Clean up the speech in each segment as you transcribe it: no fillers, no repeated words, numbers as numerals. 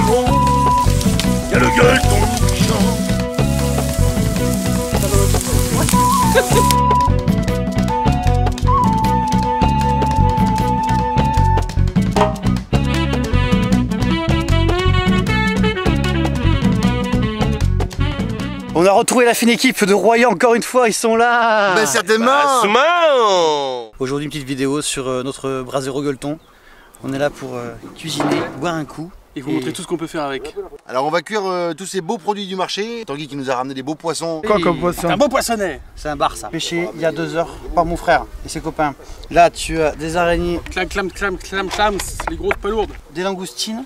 vraiment. Il y a le Galton qui chante. On a retrouvé la fine équipe de Royan, encore une fois, ils sont là. Ben certainement. Aujourd'hui, une petite vidéo sur notre brasero Galton. On est là pour cuisiner, boire un coup. Et vous montrer tout ce qu'on peut faire avec. Alors on va cuire tous ces beaux produits du marché. Tanguy qui nous a ramené des beaux poissons. Quoi comme poisson? Un beau poissonnet. C'est un bar ça. Pêché il y a 2 heures par mon frère et ses copains. Là tu as des araignées. Clam, les grosses palourdes. Des langoustines.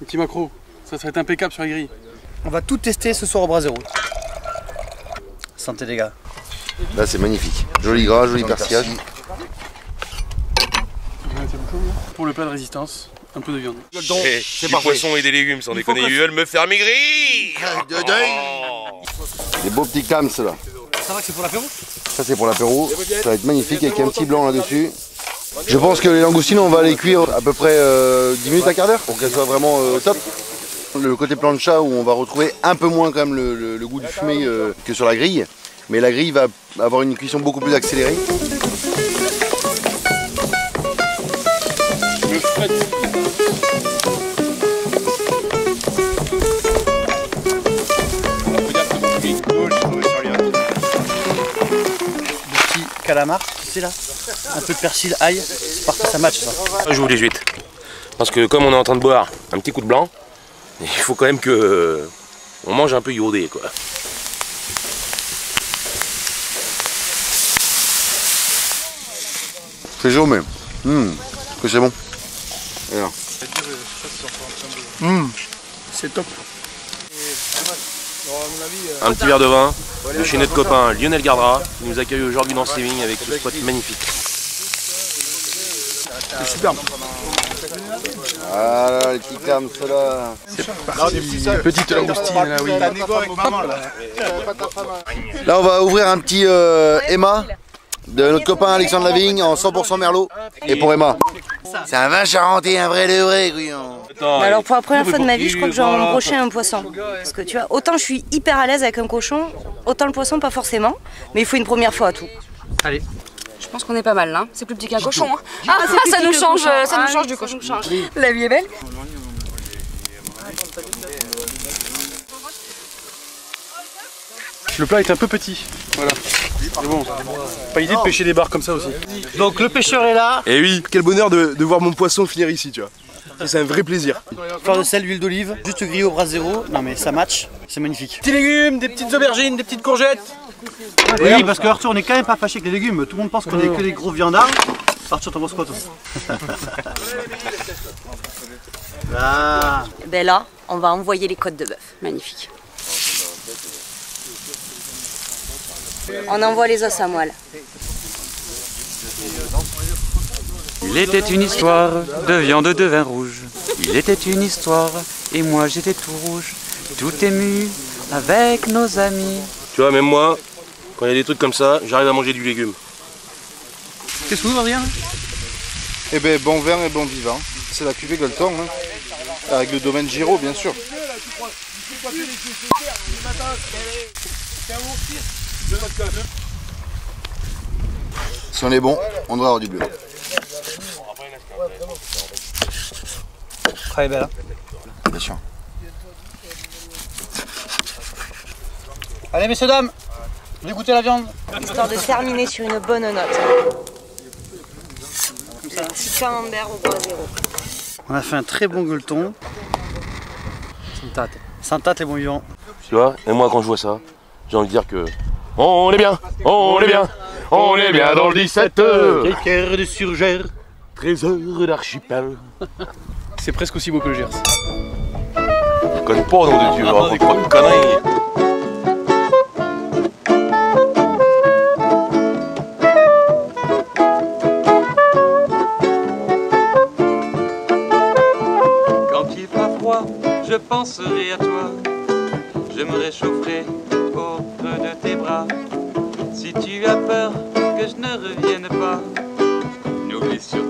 Des petits maquereaux. Ça serait impeccable sur la grille. On va tout tester ce soir au brasero. Santé les gars. Là c'est magnifique. Joli gras, joli persillage. Pour le plat de résistance, un peu de viande. Du poisson et des légumes, sans déconner, ils veulent me faire maigrir. Des beaux petits clams là. Ça va que c'est pour l'apéro? Ça c'est pour l'apéro, ça va être magnifique avec un petit blanc là-dessus. Je pense que les langoustines, on va les cuire à peu près 10 minutes, un quart d'heure, pour qu'elles soient vraiment top. Le côté plancha où on va retrouver un peu moins quand même le goût du fumé que sur la grille. Mais la grille va avoir une cuisson beaucoup plus accélérée. Calamar, c'est là, un peu de persil, ail, c'est parti, ça match ça. Je vous les huîtres, parce que comme on est en train de boire un petit coup de blanc, il faut quand même que on mange un peu iodé quoi. C'est chaud mais que c'est bon. C'est top. Un petit verre de vin de chez notre copain Lionel Gardrat qui nous accueille aujourd'hui dans ses vignes avec ce spot magnifique. C'est superbe. Ah là, les petits clams là. C'est parti. Petite langoustine là, oui. Là, on va ouvrir un petit Emma de notre copain Alexandre Lavigne en 100% Merlot. Et pour Emma, c'est un vin charentais, un vrai de vrai, Guyon. Alors pour la première fois de ma vie, je crois que j'ai embroché un poisson. Parce que tu vois, autant je suis hyper à l'aise avec un cochon, autant le poisson pas forcément. Mais il faut une première fois à tout. Allez. Je pense qu'on est pas mal là. C'est plus petit qu'un cochon. Hein. Ah ça nous change, ça nous change du cochon. La vie est belle. Le plat est un peu petit. Voilà. Mais bon, pas idée de pêcher des barres comme ça aussi. Donc le pêcheur est là. Et oui, quel bonheur de voir mon poisson finir ici, tu vois. C'est un vrai plaisir. Fleur de sel, huile d'olive, juste grillé au brasero. Non mais ça match, c'est magnifique. Des petits légumes, des petites aubergines, des petites courgettes. Oui, parce que Arthur, on est quand même pas fâché avec les légumes. Tout le monde pense qu'on est que des gros viandards. Arthur, t'en penses quoi toi? Ben là, on va envoyer les côtes de bœuf. Magnifique. On envoie les os à moelle. Il était une histoire de viande de vin rouge. Il était une histoire et moi j'étais tout rouge, tout ému avec nos amis. Tu vois, même moi, quand il y a des trucs comme ça, j'arrive à manger du légume. Qu'est-ce que vous voulez dire? Eh ben, bon vin et bon vivant. C'est la cuvée Galton, hein. Avec le domaine Giro, bien sûr. Si on est bon, on devrait avoir du bleu. Très belle, hein. Bien sûr. Allez messieurs dames, vous goûtez la viande. Histoire de terminer sur une bonne note. Un petit camembert au brasero. On a fait un très bon Galton. Sans tâte les bons vivants. Tu vois, et moi quand je vois ça, j'ai envie de dire que on est bien, on est bien, on est bien dans le 17. Calcaire de Surgère, trésor d'archipel. C'est presque aussi beau que le Gers. Je connais pas, nom de Dieu, on ne croit pas une connerie. Quand il fera froid, je penserai à toi. Je me réchaufferai auprès de tes bras. Si tu as peur que je ne revienne pas, n'oublie surtout